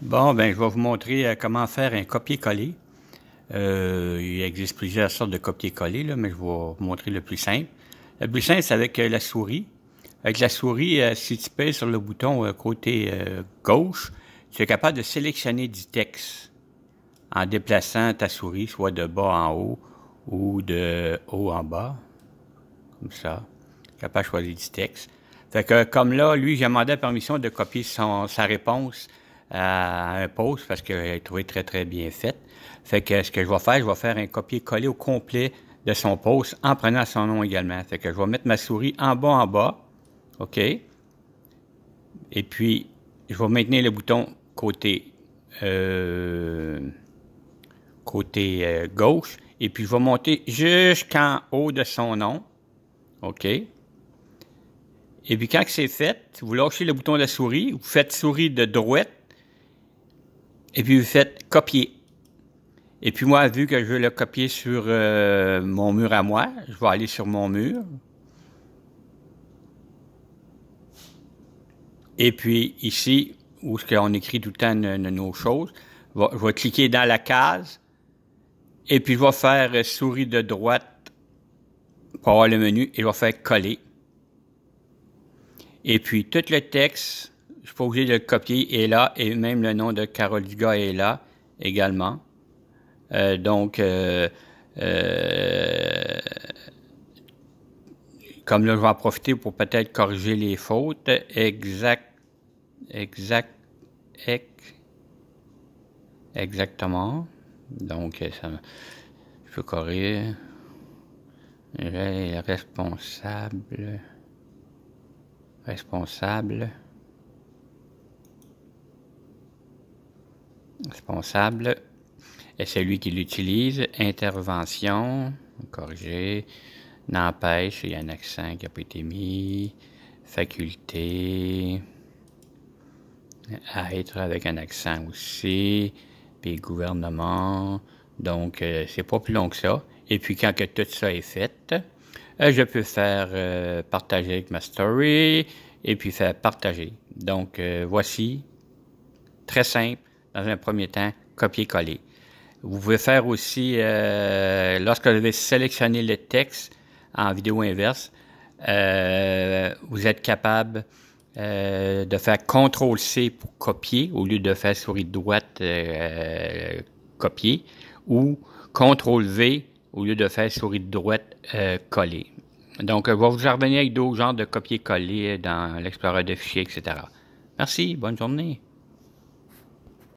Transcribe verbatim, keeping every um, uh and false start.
Bon, ben, je vais vous montrer comment faire un copier-coller. Euh, il existe plusieurs sortes de copier-coller, mais je vais vous montrer le plus simple. Le plus simple, c'est avec la souris. Avec la souris, euh, si tu pèses sur le bouton euh, côté euh, gauche, tu es capable de sélectionner du texte en déplaçant ta souris, soit de bas en haut ou de haut en bas, comme ça. Capable de choisir du texte. Fait que, comme là, lui, j'ai demandé la permission de copier son, sa réponse à un post parce que j'ai trouvé très, très bien faite. Fait que ce que je vais faire, je vais faire un copier-coller au complet de son post en prenant son nom également. Fait que je vais mettre ma souris en bas, en bas. OK. Et puis, je vais maintenir le bouton côté, euh, côté euh, gauche. Et puis, je vais monter jusqu'en haut de son nom. OK. Et puis, quand c'est fait, vous lâchez le bouton de la souris, vous faites souris de droite, et puis vous faites copier. Et puis, moi, vu que je veux le copier sur euh, mon mur à moi, je vais aller sur mon mur. Et puis, ici, où on écrit tout le temps nos, nos choses, je vais cliquer dans la case, et puis je vais faire souris de droite pour avoir le menu, et je vais faire coller. Et puis, tout le texte, je ne suis pas obligé de le copier, est là, et même le nom de Carole Dugas est là également. Euh, donc, euh, euh, comme là, je vais en profiter pour peut-être corriger les fautes. Exact, exact, ex, exactement. Donc, ça, je peux corriger. Les responsables. Responsable. Responsable. Et celui qui l'utilise. Intervention. Corriger. N'empêche, il y a un accent qui n'a pas été mis. Faculté. À être avec un accent aussi. Puis gouvernement. Donc, euh, c'est pas plus long que ça. Et puis, quand que tout ça est fait, je peux faire euh, partager avec ma story et puis faire partager. Donc, euh, voici, très simple, dans un premier temps, copier-coller. Vous pouvez faire aussi, euh, lorsque vous avez sélectionné le texte en vidéo inverse, euh, vous êtes capable euh, de faire contrôle C pour copier au lieu de faire souris droite euh, copier ou contrôle V au lieu de faire souris de droite euh, coller. Donc, je vais vous revenir avec d'autres genres de copier-coller dans l'explorateur de fichiers, et cetera. Merci, bonne journée.